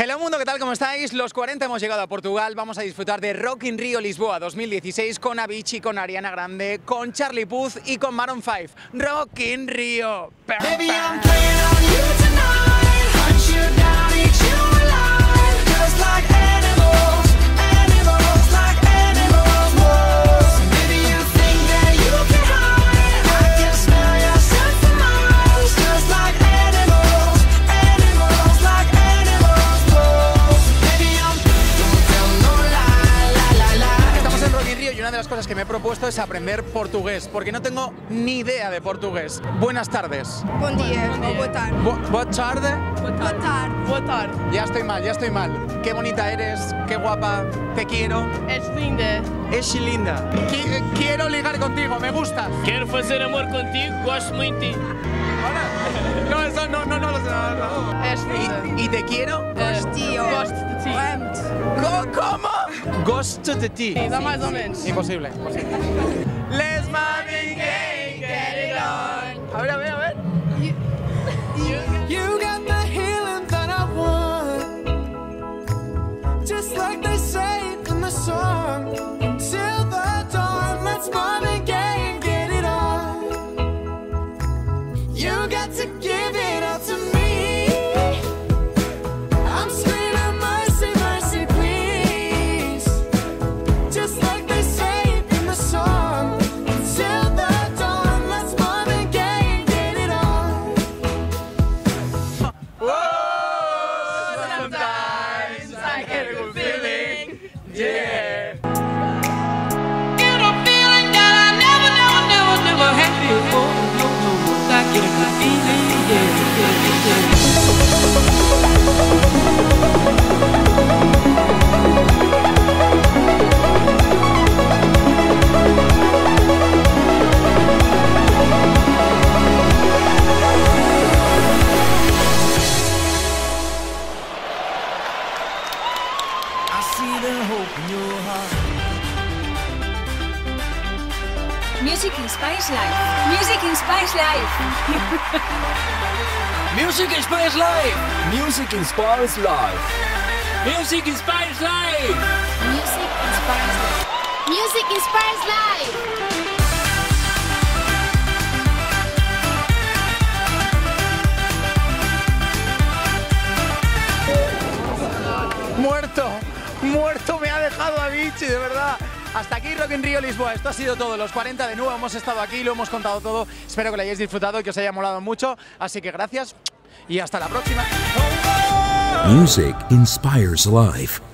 Hello mundo, ¿qué tal? ¿Cómo estáis? Los 40 hemos llegado a Portugal, vamos a disfrutar de Rock in Rio Lisboa 2016 con Avicii, con Ariana Grande, con Charlie Puth y con Maroon 5. Rock in Rio. Baby, I'm playing on you tonight. Hunt you down, eat you alive. Just like animals, animals, like animals. Whoa. Maybe you think that you can hide. I can smell yourself for miles. Just like animals, animals, like animals. Whoa. Baby, I'm don't tell no lie, la la la. Estamos en Rock in Rio y una de las cosas que me he propuesto es aprender portugués, porque no tengo ni idea de portugués. Buenas tardes. Buen día o buena tarde. Buena tarde. Buena tarde. Buena tarde. Ya estoy mal, ya estoy mal. Qué bonita eres, qué guapa, te quiero. Es linda. Es linda. Quiero ligar contigo, me gusta. Quiero hacer amor contigo, gosto muito de ti. Hola. No, eso no. Es linda. ¿Y te quiero? Gosto de ti. ¿Cómo? Gosto de ti. Sí, da más o menos. Imposible. Let's mommy game, get it on. A ver, a ver, a ver. You got the healing that I want. Just like they say in the song. Till the dawn, let's mommy game, get it on. You got to give it all to me. Music inspires life. Music inspires life. Music inspires life. Music inspires life. Music inspires life. Music inspires life. Music inspires life. Muerto me ha dejado Avicii, de verdad. Hasta aquí Rock in Rio Lisboa, esto ha sido todo, los 40 de nuevo, hemos estado aquí, lo hemos contado todo, espero que lo hayáis disfrutado y que os haya molado mucho, así que gracias y hasta la próxima. Music inspires life.